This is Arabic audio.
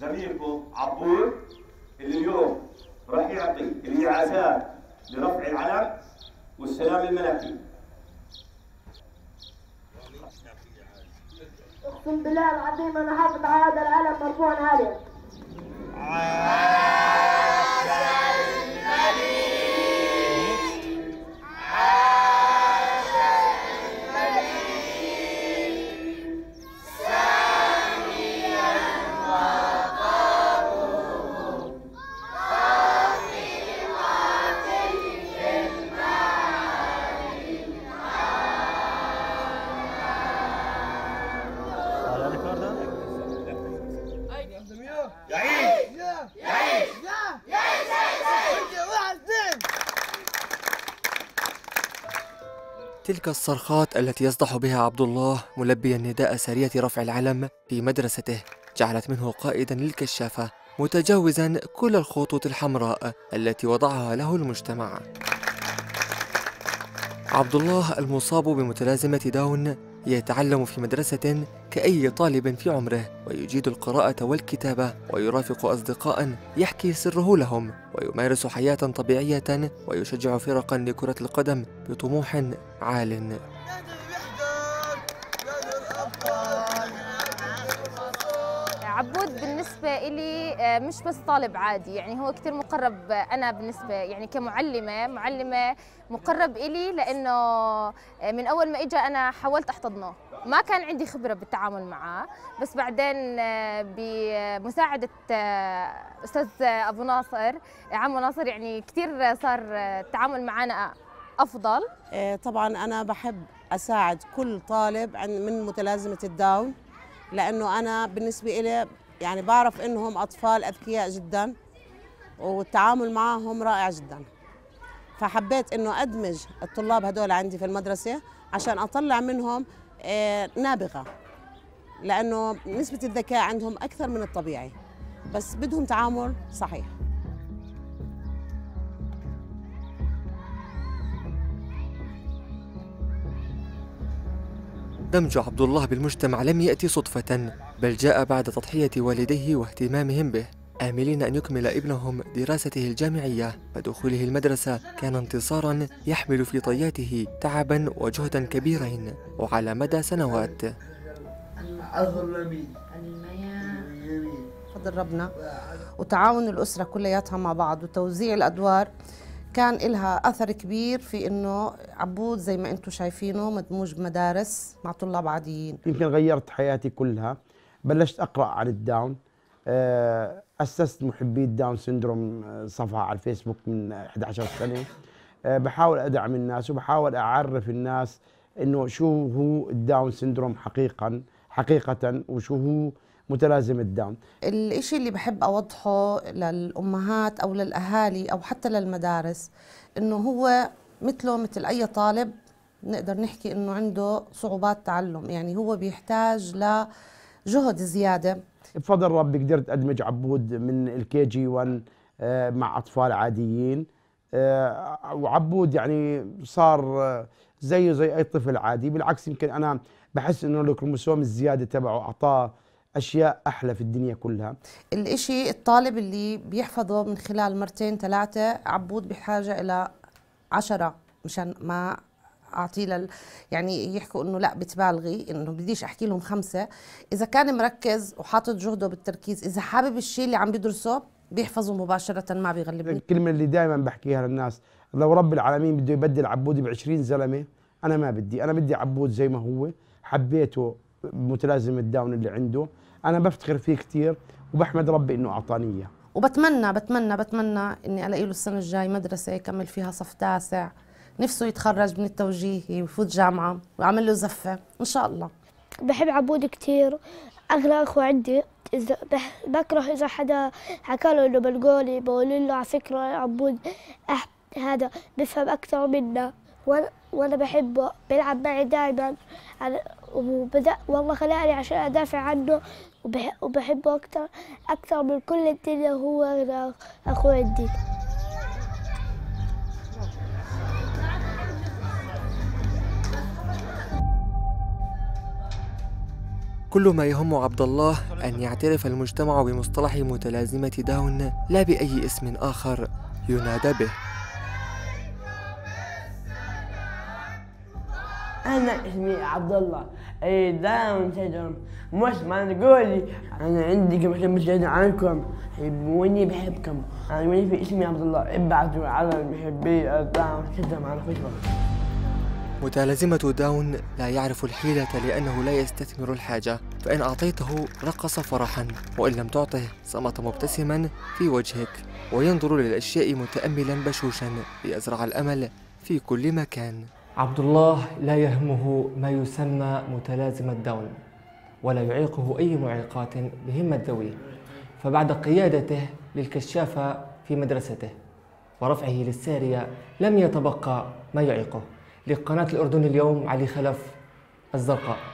زميلكم عبود اللي اليوم راح يعطي الانعازات لرفع العلم والسلام الملكي. اقسم بالله العظيم انا حاطط هذا العلم مرفوعا عاليا. تلك الصرخات التي يصدح بها عبد الله ملبيا نداء سرية رفع العلم في مدرسته جعلت منه قائدا للكشافة متجاوزا كل الخطوط الحمراء التي وضعها له المجتمع. عبد الله المصاب بمتلازمة داون يتعلم في مدرسة كأي طالب في عمره، ويجيد القراءة والكتابة، ويرافق أصدقاء يحكي سره لهم، ويمارس حياة طبيعية، ويشجع فرقا لكرة القدم بطموح عال. عبود بالنسبة إلي مش بس طالب عادي، يعني هو كتير مقرب. أنا بالنسبة يعني كمعلمة، معلمة مقرب إلي، لأنه من أول ما إجا أنا حاولت أحتضنه، ما كان عندي خبرة بالتعامل معه، بس بعدين بمساعدة أستاذ أبو ناصر، عمو ناصر، يعني كتير صار التعامل معنا أفضل. طبعاً أنا بحب أساعد كل طالب من متلازمة الداون، لأنه أنا بالنسبة إلي يعني بعرف إنهم أطفال أذكياء جداً والتعامل معهم رائع جداً، فحبيت إنه أدمج الطلاب هدول عندي في المدرسة عشان أطلع منهم نابغة، لأنه نسبة الذكاء عندهم أكثر من الطبيعي، بس بدهم تعامل صحيح. دمج عبد الله بالمجتمع لم يأتي صدفة، بل جاء بعد تضحية والديه واهتمامهم به، آملين أن يكمل ابنهم دراسته الجامعية، فدخوله المدرسة كان انتصاراً يحمل في طياته تعباً وجهداً كبيرين وعلى مدى سنوات. فضل ربنا وتعاون الأسرة كلياتها مع بعض وتوزيع الأدوار كان إلها أثر كبير في إنه عبود زي ما أنتم شايفينه مدموج بمدارس مع طلاب عاديين. يمكن غيرت حياتي كلها، بلشت أقرأ عن الداون، أسست محبي الداون سندروم صفحة على الفيسبوك من 11 سنة، بحاول أدعم الناس وبحاول أعرف الناس إنه شو هو الداون سندروم حقيقة وشو هو متلازمة الداون. الشيء اللي بحب أوضحه للأمهات أو للأهالي أو حتى للمدارس إنه هو مثله مثل أي طالب، نقدر نحكي إنه عنده صعوبات تعلم، يعني هو بيحتاج لجهد زيادة. بفضل ربي قدرت أدمج عبود من الKG1 مع أطفال عاديين، وعبود يعني صار زيه زي أي طفل عادي، بالعكس يمكن أنا بحس إنه الكروموسوم الزيادة تبعه أعطاه أشياء أحلى في الدنيا كلها. الإشي الطالب اللي بيحفظه من خلال مرتين ثلاثة، عبود بحاجة إلى 10 مشان ما أعطيه يعني يحكوا إنه لا بتبالغي، إنه بديش أحكي لهم 5. إذا كان مركز وحاطط جهده بالتركيز، إذا حابب الشيء اللي عم بيدرسه بيحفظه مباشرة، ما بيغلبني. الكلمة اللي دائما بحكيها للناس، لو رب العالمين بده يبدل عبودي ب20 زلمة، أنا ما بدي، أنا بدي عبود زي ما هو، حبيته متلازم الداون اللي عنده، أنا بفتخر فيه كثير وبحمد ربي إنه أعطاني إياه. وبتمنى بتمنى بتمنى إني ألاقي له السنة الجاي مدرسة يكمل فيها صف 9، نفسه يتخرج من التوجيهي ويفوت جامعة وأعمل له زفة إن شاء الله. بحب عبود كثير، أغلى أخو عندي، إذا بكره إذا حدا حكى له إنه بنغولي بقول له على فكرة عبود هذا بفهم أكثر منا، وأنا بحبه، بيلعب معي دائما، وبدأ والله خلاني عشان أدافع عنه، وبحبه أكثر من كل الدنيا، هو أخو عندي. كل ما يهم عبد الله أن يعترف المجتمع بمصطلح متلازمة داون لا بأي اسم آخر ينادى به. أنا اسمي عبد الله، أي داون سيندروم، مش ما تقولي أنا عندي كمشة مشكلة عنكم، حبوني بحبكم، أنا ولي في اسمي عبد الله، ابعتوا على محبي داون سيندروم على فيسبوك. متلازمة داون لا يعرف الحيلة لأنه لا يستثمر الحاجة، فإن أعطيته رقص فرحاً وإن لم تعطه صمت مبتسماً في وجهك وينظر للأشياء متأملاً بشوشاً ليزرع الأمل في كل مكان. عبد الله لا يهمه ما يسمى متلازمة داون ولا يعيقه أي معيقات بهمة ذويه، فبعد قيادته للكشافة في مدرسته ورفعه للسارية لم يتبقى ما يعيقه. لقناة الأردن اليوم علي خلف، الزرقاء.